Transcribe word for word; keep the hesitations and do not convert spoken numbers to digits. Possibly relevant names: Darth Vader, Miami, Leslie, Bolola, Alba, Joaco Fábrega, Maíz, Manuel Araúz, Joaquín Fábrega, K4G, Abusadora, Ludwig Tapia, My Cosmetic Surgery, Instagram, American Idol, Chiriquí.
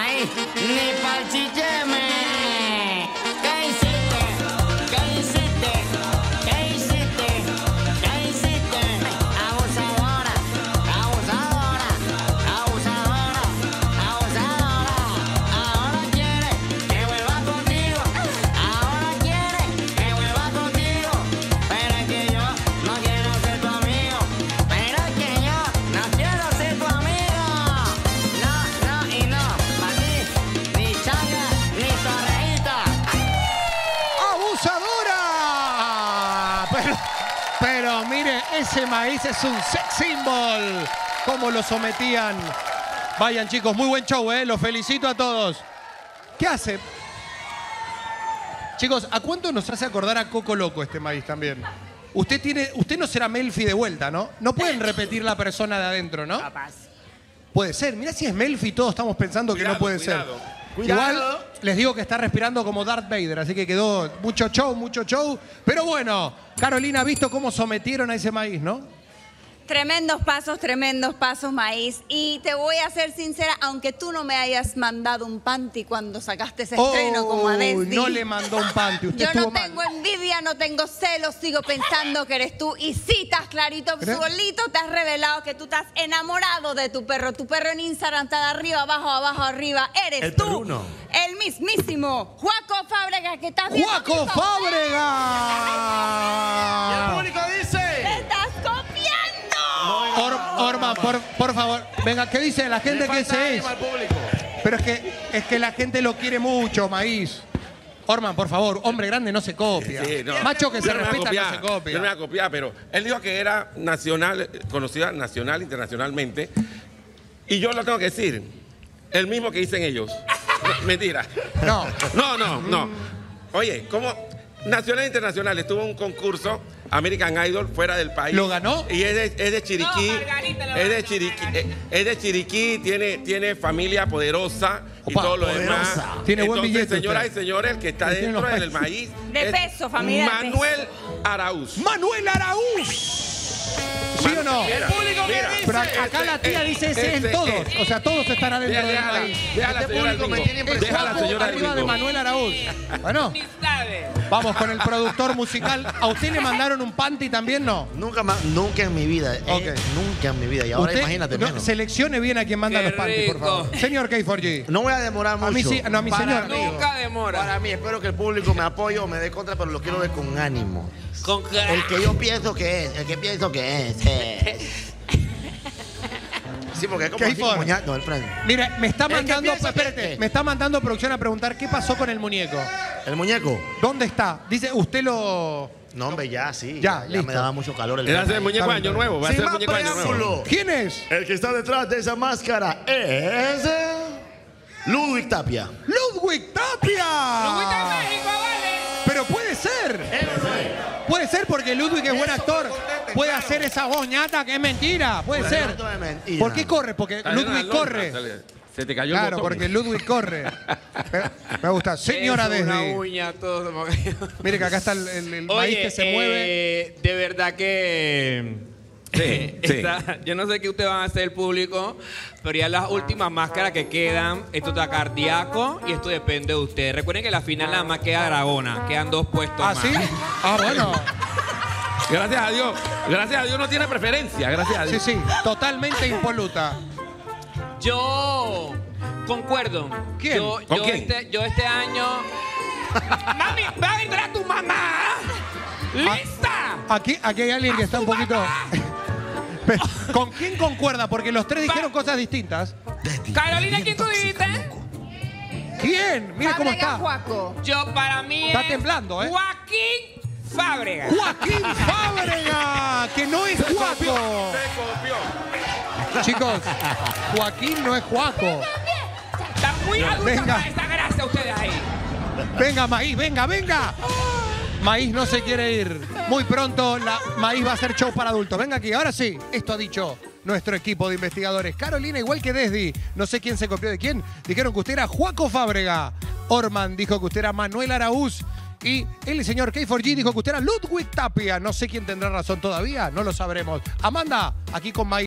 maíz, ni pa'l chicheme. ¿Qué hiciste? ¿Qué hiciste? ¿Qué hiciste? ¿Qué hiciste? Abusadora, abusadora, abusadora, abusadora. Ahora quieres que vuelva contigo. Ahora quieres que vuelva contigo. Pero es que yo no quiero ser tu amigo. Pero es que yo no quiero ser tu amigo. No, no y no. Para ti, ni changa, ni torreíta. ¡Abusadora! Pero, pero mire, ese maíz es un sex symbol. ¿Cómo lo sometían? Vayan, chicos, muy buen show, ¿eh? Los felicito a todos. ¿Qué hace? Chicos, ¿a cuánto nos hace acordar a Coco Loco este maíz también? Usted tiene, usted no será Melfi de vuelta, ¿no? No pueden repetir la persona de adentro, ¿no? Capaz. Puede ser. Mirá si es Melfi, todos estamos pensando que no Cuidado, puede cuidado. ser. Cuidado. Igual les digo que está respirando como Darth Vader, así que quedó mucho show, mucho show. Pero bueno, Carolina, ¿ha visto cómo sometieron a ese maíz, no? Tremendos pasos, tremendos pasos, maíz. Y te voy a ser sincera, aunque tú no me hayas mandado un panty cuando sacaste ese estreno como a Leslie. No le mandó un panty, usted Yo no estuvo mal. tengo envidia, no tengo celos, sigo pensando que eres tú. Y sí, estás clarito, ¿Crees? solito te has revelado que tú estás enamorado de tu perro. Tu perro en Instagram está de arriba, abajo, abajo, arriba. Eres El tú, perruno. el mismísimo Joaco Fábrega, que estás viendo. ¡Joaco aquí, Fábrega! Y el público dice... ¡Estás copiando! Or, Orman, por, por favor, venga, ¿qué dice la gente que se es? Pero es que, es que la gente lo quiere mucho, maíz. Orman, por favor, hombre grande no se copia. Sí, no. Macho que se respeta no se copia. Yo no me voy a copiar, pero él dijo que era nacional, conocida nacional, internacionalmente. Y yo lo tengo que decir, el mismo que dicen ellos. Mentira. No. No, no, no. Oye, ¿cómo...? Nacional e internacional, estuvo un concurso American Idol fuera del país. ¿Lo ganó? Y es de, es de Chiriquí. No, Margarita lo ganó, es de Chiriquí, Margarita. Es de Chiriquí, tiene, tiene familia poderosa y Opa, todo lo poderosa. demás. Tiene buen Entonces, billete, señoras usted. y señores, el que está dentro del maíz. De peso, familia. Manuel Araúz. Manuel Araúz. ¿Sí o no? El público mira, que dice. Pero acá este, la tía dice ese en este, todos. Este, o sea, todos estarán adentro del maíz. Este público me tiene impresionado arriba de Manuel Araúz. Bueno. Vamos con el productor musical. ¿A usted le mandaron un panty también, no? Nunca nunca en mi vida. Eh, okay. Nunca en mi vida. Y ahora usted, imagínate no, menos. Seleccione bien a quien manda Qué los panties, por favor. Señor K cuatro G. No voy a demorar mucho. A mí sí, no, a mi señor. Nunca demora. Para mí, espero que el público me apoye o me dé contra, pero lo quiero ver con ánimo. ¿Con qué? El que yo pienso que es, el que pienso que es. es. Sí, porque es como así, moñando, el frente. Mira, me está mandando, espérate, me está mandando producción a preguntar qué pasó con el muñeco. ¿El muñeco? ¿Dónde está? Dice, usted lo... No, hombre, ya, sí. Ya, ya, ya me daba mucho calor. El Era el muñeco de año nuevo. Va a ser el muñeco de año nuevo. ¿Quién es? El que está detrás de esa máscara es... Ludwig Tapia. ¡Ludwig Tapia! ¡Ludwig está en México, vale! Pero puede ser. Puede ser porque Ludwig es buen actor. Puede hacer esa voz ñata que es mentira. Puede ser. ¿Por qué corre? Porque Ludwig corre. Se te cayó el botón. Claro, porque Ludwig corre. Me gusta. Señora desde... uña, todo. Mire que acá está el, el, el maíz que se eh, mueve. De verdad que... Sí, Esta, sí. Yo no sé qué ustedes van a hacer el público, pero ya las últimas máscaras que quedan, esto está cardíaco y esto depende de ustedes. Recuerden que la final nada más queda Aragona, quedan dos puestos ¿Ah, más. ¿Ah, sí? Ah, bueno. Gracias a Dios, gracias a Dios no tiene preferencia, gracias a Dios. Sí, sí, totalmente impoluta. Yo concuerdo. ¿Quién? Yo, ¿Con yo, quién? Este, yo este año... ¡Mami, va a venir a tu mamá! ¡Lista! Aquí, aquí hay alguien que está un poquito... ¿Con quién concuerda? Porque los tres dijeron cosas distintas. Carolina, ¿quién tú dijiste? ¿Quién? Mire cómo está. Joaco. Yo para mí Está es temblando, ¿eh? Joaquín Fábrega. ¡Joaquín Fábrega! Que no es Joaco. Se confió. Chicos, Joaquín no es Joaco. Está muy adulta para esta grasa ustedes ahí. Venga, maíz, venga, venga. Maíz no se quiere ir. Muy pronto la Maíz va a hacer show para adultos. Venga aquí, ahora sí. Esto ha dicho nuestro equipo de investigadores. Carolina, igual que Desdi, no sé quién se copió de quién, dijeron que usted era Joaco Fábrega. Orman dijo que usted era Manuel Araúz. Y el señor K cuatro G dijo que usted era Ludwig Tapia. No sé quién tendrá razón todavía, no lo sabremos. Amanda, aquí con Maíz.